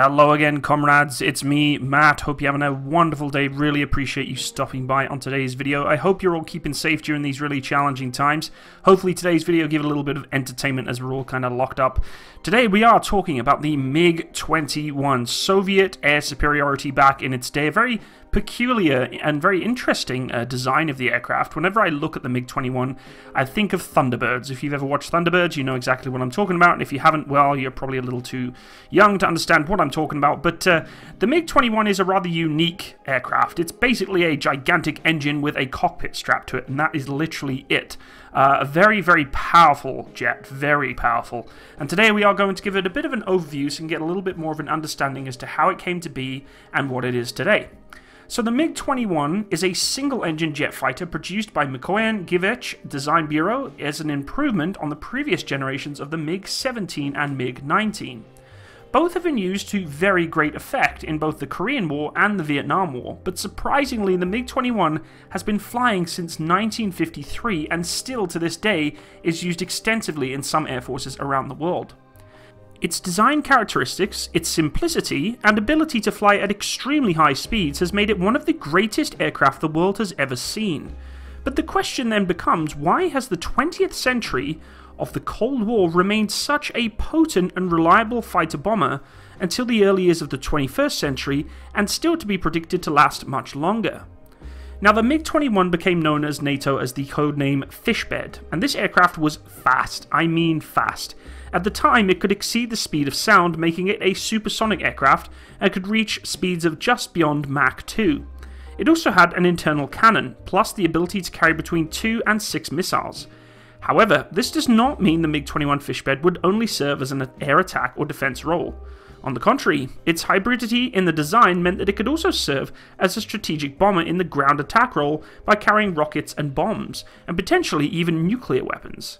Hello again, comrades, it's me, Matt. Hope you're having a wonderful day. Really appreciate you stopping by on today's video. I hope you're all keeping safe during these really challenging times. Hopefully today's video gives a little bit of entertainment as we're all kind of locked up. Today we are talking about the MiG-21, Soviet air superiority back in its day. A very peculiar and very interesting design of the aircraft. Whenever I look at the MiG-21, I think of Thunderbirds. If you've ever watched Thunderbirds, you know exactly what I'm talking about. And if you haven't, well, you're probably a little too young to understand what I'm talking about, but the MiG-21 is a rather unique aircraft. It's basically a gigantic engine with a cockpit strapped to it, and that is literally it. A very, very powerful jet, very powerful. And today we are going to give it a bit of an overview so you can get a little bit more of an understanding as to how it came to be and what it is today. So the MiG-21 is a single-engine jet fighter produced by Mikoyan-Gurevich Design Bureau as an improvement on the previous generations of the MiG-17 and MiG-19. Both have been used to very great effect in both the Korean War and the Vietnam War, but surprisingly the MiG-21 has been flying since 1953 and still to this day is used extensively in some air forces around the world. Its design characteristics, its simplicity, and ability to fly at extremely high speeds has made it one of the greatest aircraft the world has ever seen. But the question then becomes, why has the 20th century of the Cold War remained such a potent and reliable fighter-bomber until the early years of the 21st century, and still to be predicted to last much longer? Now, the MiG-21 became known as NATO as the codename Fishbed, and this aircraft was fast. I mean fast. At the time, it could exceed the speed of sound, making it a supersonic aircraft, and could reach speeds of just beyond Mach 2. It also had an internal cannon, plus the ability to carry between 2 and 6 missiles. However, this does not mean the MiG-21 Fishbed would only serve as an air attack or defense role. On the contrary, its hybridity in the design meant that it could also serve as a strategic bomber in the ground attack role by carrying rockets and bombs, and potentially even nuclear weapons.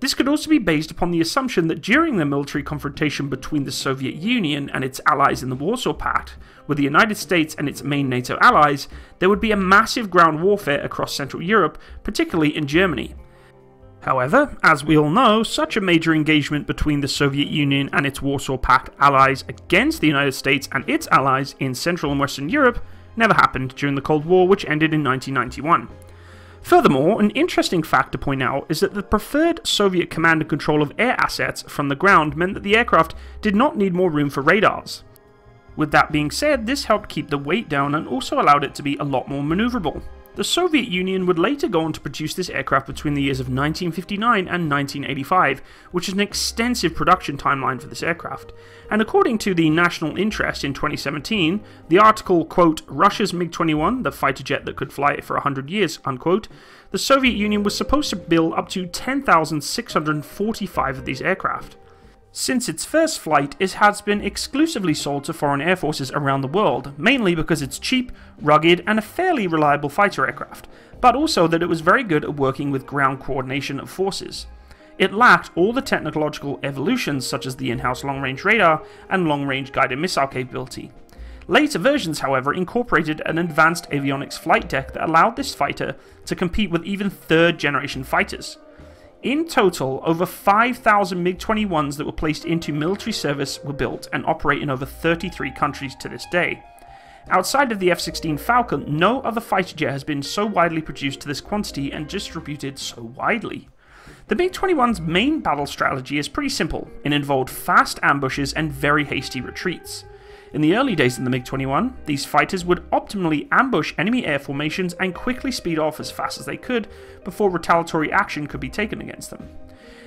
This could also be based upon the assumption that during the military confrontation between the Soviet Union and its allies in the Warsaw Pact, with the United States and its main NATO allies, there would be a massive ground warfare across Central Europe, particularly in Germany. However, as we all know, such a major engagement between the Soviet Union and its Warsaw Pact allies against the United States and its allies in Central and Western Europe never happened during the Cold War, which ended in 1991. Furthermore, an interesting fact to point out is that the preferred Soviet command and control of air assets from the ground meant that the aircraft did not need more room for radars. With that being said, this helped keep the weight down and also allowed it to be a lot more maneuverable. The Soviet Union would later go on to produce this aircraft between the years of 1959 and 1985, which is an extensive production timeline for this aircraft. And according to the National Interest in 2017, the article, quote, "Russia's MiG-21, the fighter jet that could fly it for 100 years," unquote, the Soviet Union was supposed to build up to 10,645 of these aircraft. Since its first flight, it has been exclusively sold to foreign air forces around the world, mainly because it's cheap, rugged, and a fairly reliable fighter aircraft, but also that it was very good at working with ground coordination of forces. It lacked all the technological evolutions such as the in-house long-range radar and long-range guided missile capability. Later versions, however, incorporated an advanced avionics flight deck that allowed this fighter to compete with even third-generation fighters. In total, over 5,000 MiG-21s that were placed into military service were built and operate in over 33 countries to this day. Outside of the F-16 Falcon, no other fighter jet has been so widely produced to this quantity and distributed so widely. The MiG-21's main battle strategy is pretty simple. It involved fast ambushes and very hasty retreats. In the early days of the MiG-21, these fighters would optimally ambush enemy air formations and quickly speed off as fast as they could before retaliatory action could be taken against them.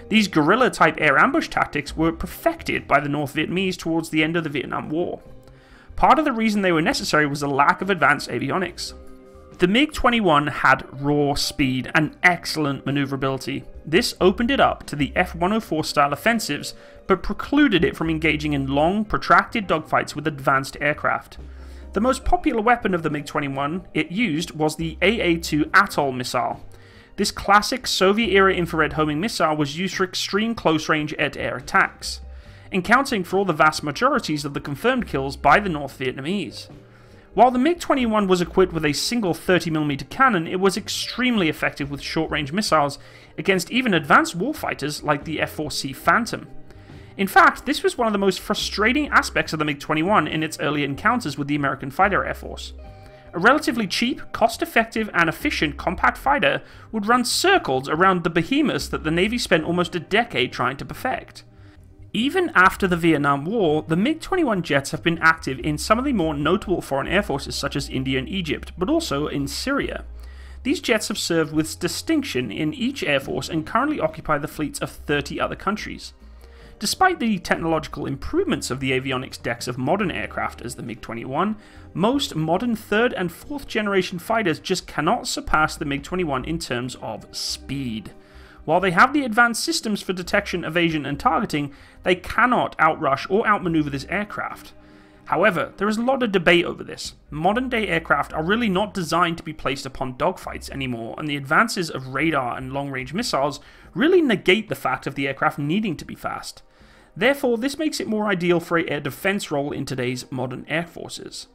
These guerrilla-type air ambush tactics were perfected by the North Vietnamese towards the end of the Vietnam War. Part of the reason they were necessary was the lack of advanced avionics. The MiG-21 had raw speed and excellent maneuverability. This opened it up to the F-104 style offensives, but precluded it from engaging in long, protracted dogfights with advanced aircraft. The most popular weapon of the MiG-21 it used was the AA-2 Atoll missile. This classic Soviet-era infrared homing missile was used for extreme close-range air-to-air attacks, accounting for all the vast majorities of the confirmed kills by the North Vietnamese. While the MiG-21 was equipped with a single 30mm cannon, it was extremely effective with short-range missiles against even advanced warfighters like the F-4C Phantom. In fact, this was one of the most frustrating aspects of the MiG-21 in its early encounters with the American fighter air force. A relatively cheap, cost-effective, and efficient compact fighter would run circles around the behemoths that the Navy spent almost a decade trying to perfect. Even after the Vietnam War, the MiG-21 jets have been active in some of the more notable foreign air forces such as India and Egypt, but also in Syria. These jets have served with distinction in each air force and currently occupy the fleets of 30 other countries. Despite the technological improvements of the avionics decks of modern aircraft as the MiG-21, most modern 3rd and 4th generation fighters just cannot surpass the MiG-21 in terms of speed. While they have the advanced systems for detection, evasion, and targeting, they cannot outrush or outmaneuver this aircraft. However, there is a lot of debate over this. Modern-day aircraft are really not designed to be placed upon dogfights anymore, and the advances of radar and long-range missiles really negate the fact of the aircraft needing to be fast. Therefore, this makes it more ideal for an air defense role in today's modern air forces.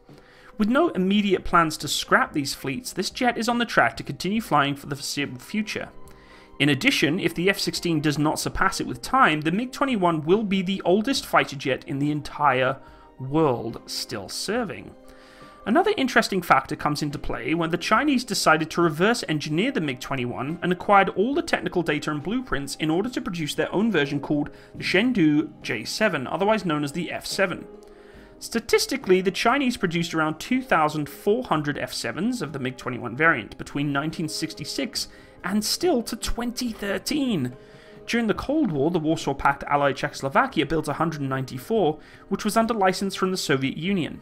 With no immediate plans to scrap these fleets, this jet is on the track to continue flying for the foreseeable future. In addition, if the F-16 does not surpass it with time, the MiG-21 will be the oldest fighter jet in the entire world still serving. Another interesting factor comes into play when the Chinese decided to reverse engineer the MiG-21 and acquired all the technical data and blueprints in order to produce their own version called the Chengdu J-7, otherwise known as the F-7. Statistically, the Chinese produced around 2,400 F-7s of the MiG-21 variant between 1966 and still to 2013. During the Cold War, the Warsaw Pact allied Czechoslovakia built 194, which was under license from the Soviet Union.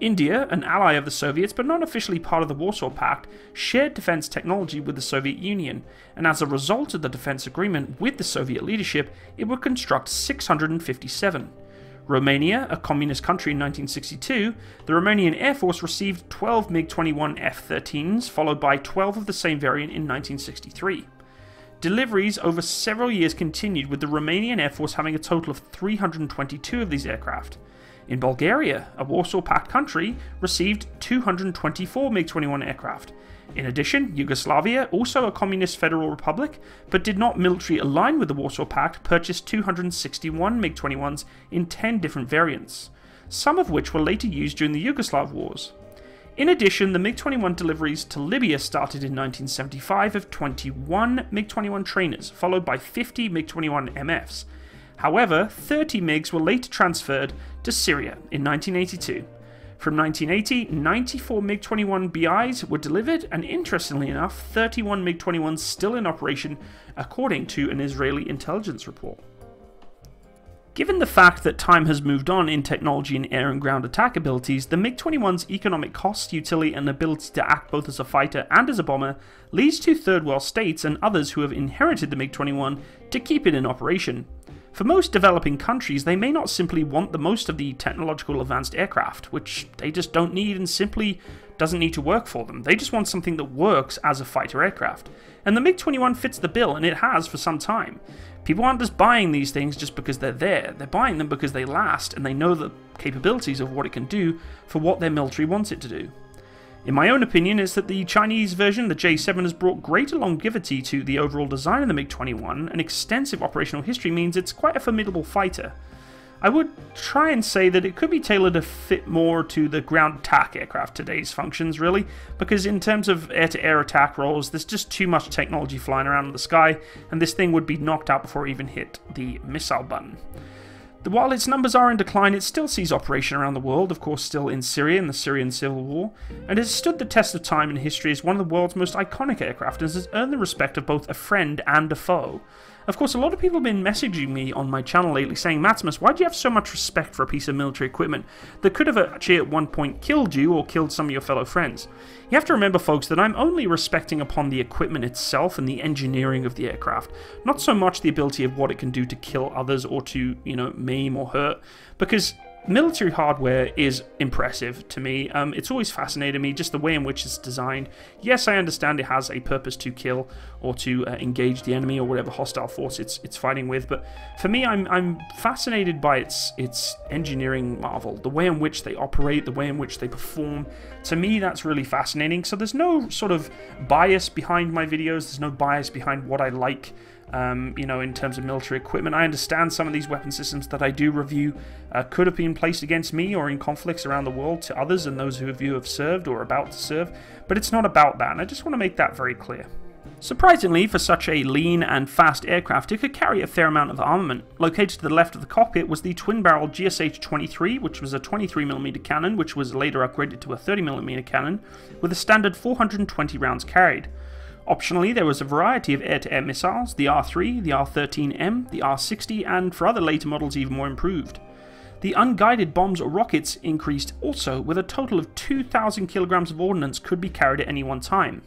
India, an ally of the Soviets but not officially part of the Warsaw Pact, shared defense technology with the Soviet Union, and as a result of the defense agreement with the Soviet leadership, it would construct 657. Romania, a communist country in 1962, the Romanian Air Force received 12 MiG-21 F-13s, followed by 12 of the same variant in 1963. Deliveries over several years continued, with the Romanian Air Force having a total of 322 of these aircraft. In Bulgaria, a Warsaw Pact country, received 224 MiG-21 aircraft. In addition, Yugoslavia, also a communist federal republic, but did not militarily align with the Warsaw Pact, purchased 261 MiG-21s in 10 different variants, some of which were later used during the Yugoslav wars. In addition, the MiG-21 deliveries to Libya started in 1975 of 21 MiG-21 trainers, followed by 50 MiG-21 MFs. However, 30 MiGs were later transferred to Syria in 1982. From 1980, 94 MiG-21bis were delivered, and interestingly enough, 31 MiG-21s still in operation, according to an Israeli intelligence report. Given the fact that time has moved on in technology and air and ground attack abilities, the MiG-21's economic cost, utility, and ability to act both as a fighter and as a bomber leads to third world states and others who have inherited the MiG-21 to keep it in operation. For most developing countries, they may not simply want the most of the technological advanced aircraft, which they just don't need and simply doesn't need to work for them. They just want something that works as a fighter aircraft. And the MiG-21 fits the bill, and it has for some time. People aren't just buying these things just because they're there. They're buying them because they last, and they know the capabilities of what it can do for what their military wants it to do. In my own opinion, it's that the Chinese version, the J7, has brought greater longevity to the overall design of the MiG-21, and extensive operational history means it's quite a formidable fighter. I would try and say that it could be tailored to fit more to the ground attack aircraft today's functions, really, because in terms of air-to-air attack roles, there's just too much technology flying around in the sky, and this thing would be knocked out before it even hit the missile button. While its numbers are in decline, it still sees operation around the world, of course still in Syria in the Syrian Civil War, and has stood the test of time and history as one of the world's most iconic aircraft and has earned the respect of both a friend and a foe. Of course, a lot of people have been messaging me on my channel lately saying, "Matsimus, why do you have so much respect for a piece of military equipment that could have actually at one point killed you or killed some of your fellow friends?" You have to remember, folks, that I'm only respecting upon the equipment itself and the engineering of the aircraft, not so much the ability of what it can do to kill others or to, maim or hurt, because military hardware is impressive to me. It's always fascinated me, just the way in which it's designed. Yes, I understand it has a purpose to kill or to engage the enemy or whatever hostile force it's fighting with, but for me, I'm fascinated by its engineering marvel, the way in which they operate, the way in which they perform. To me, that's really fascinating. So there's no sort of bias behind my videos. There's no bias behind what I like you know, in terms of military equipment. I understand some of these weapon systems that I do review could have been placed against me or in conflicts around the world to others and those of you who have served or are about to serve, but it's not about that, and I just want to make that very clear. Surprisingly, for such a lean and fast aircraft, it could carry a fair amount of armament. Located to the left of the cockpit was the twin-barrel GSH-23, which was a 23mm cannon, which was later upgraded to a 30mm cannon, with a standard 420 rounds carried. Optionally, there was a variety of air-to-air missiles, the R-3, the R-13M, the R-60, and for other later models even more improved. The unguided bombs or rockets increased also, with a total of 2,000 kilograms of ordnance could be carried at any one time.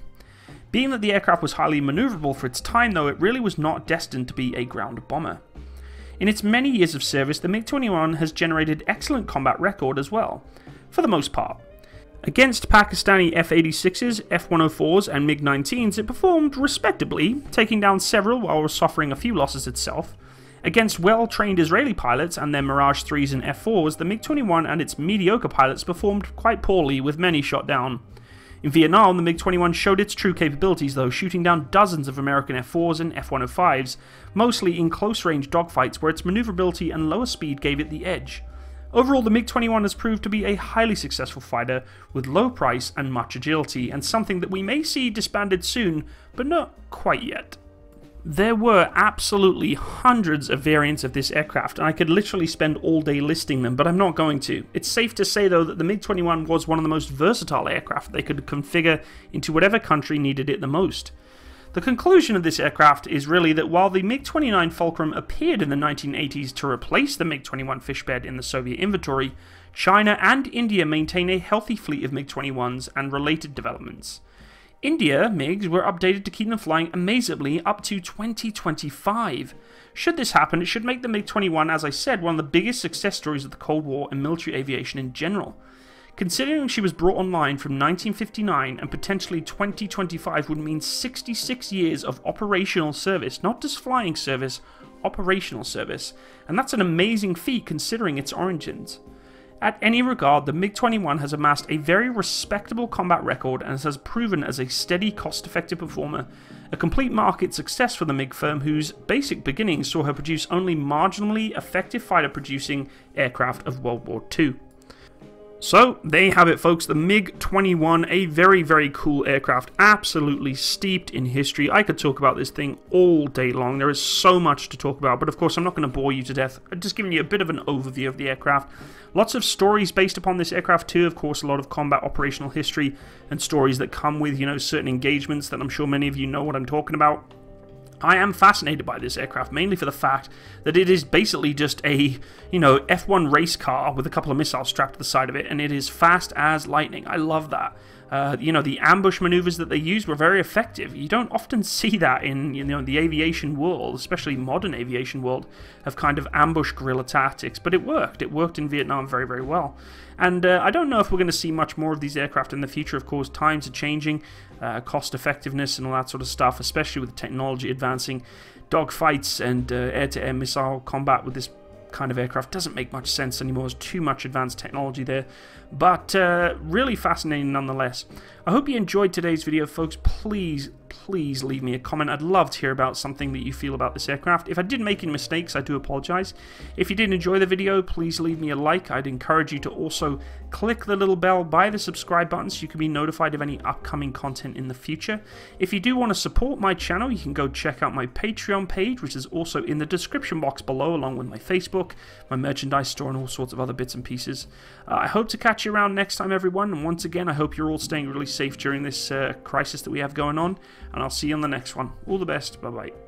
Being that the aircraft was highly maneuverable for its time though, it really was not destined to be a ground bomber. In its many years of service, the MiG-21 has generated excellent combat record as well, for the most part. Against Pakistani F-86s, F-104s and MiG-19s, it performed respectably, taking down several while suffering a few losses itself. Against well-trained Israeli pilots and their Mirage 3s and F-4s, the MiG-21 and its mediocre pilots performed quite poorly, with many shot down. In Vietnam, the MiG-21 showed its true capabilities though, shooting down dozens of American F-4s and F-105s, mostly in close-range dogfights where its maneuverability and lower speed gave it the edge. Overall, the MiG-21 has proved to be a highly successful fighter with low price and much agility, and something that we may see disbanded soon, but not quite yet. There were absolutely hundreds of variants of this aircraft, and I could literally spend all day listing them, but I'm not going to. It's safe to say though that the MiG-21 was one of the most versatile aircraft they could configure into whatever country needed it the most. The conclusion of this aircraft is really that while the MiG-29 Fulcrum appeared in the 1980s to replace the MiG-21 Fishbed in the Soviet inventory, China and India maintain a healthy fleet of MiG-21s and related developments. India MiGs were updated to keep them flying amazingly up to 2025. Should this happen, it should make the MiG-21, as I said, one of the biggest success stories of the Cold War and military aviation in general. Considering she was brought online from 1959 and potentially 2025 would mean 66 years of operational service, not just flying service, operational service, and that's an amazing feat considering its origins. At any regard, the MiG-21 has amassed a very respectable combat record and has proven as a steady, cost-effective performer, a complete market success for the MiG firm whose basic beginnings saw her produce only marginally effective fighter-producing aircraft of World War II. So, there you have it folks, the MiG-21, a very, very cool aircraft, absolutely steeped in history. I could talk about this thing all day long, there is so much to talk about, but of course I'm not going to bore you to death. I'm just giving you a bit of an overview of the aircraft. Lots of stories based upon this aircraft too, of course a lot of combat operational history and stories that come with, you know, certain engagements that I'm sure many of you know what I'm talking about. I am fascinated by this aircraft, mainly for the fact that it is basically just a, you know, F1 race car with a couple of missiles strapped to the side of it, and it is fast as lightning. I love that. You know, the ambush maneuvers that they used were very effective. You don't often see that in, you know, the aviation world, especially modern aviation world, of kind of ambush guerrilla tactics, but it worked. It worked in Vietnam very, very well. And I don't know if we're going to see much more of these aircraft in the future. Of course, times are changing, cost effectiveness and all that sort of stuff, especially with the technology advancing. Dogfights and air-to-air missile combat with this kind of aircraft doesn't make much sense anymore. There's too much advanced technology there, but really fascinating nonetheless. I hope you enjoyed today's video folks. Please leave me a comment. I'd love to hear about something that you feel about this aircraft. If I did make any mistakes, I do apologize. If you did enjoy the video, please leave me a like. I'd encourage you to also click the little bell by the subscribe button so you can be notified of any upcoming content in the future. If you do want to support my channel, you can go check out my Patreon page, which is also in the description box below, along with my Facebook, my merchandise store, and all sorts of other bits and pieces. I hope to catch you around next time everyone, and once again I hope you're all staying really safe during this crisis that we have going on. And I'll see you on the next one. All the best. Bye-bye.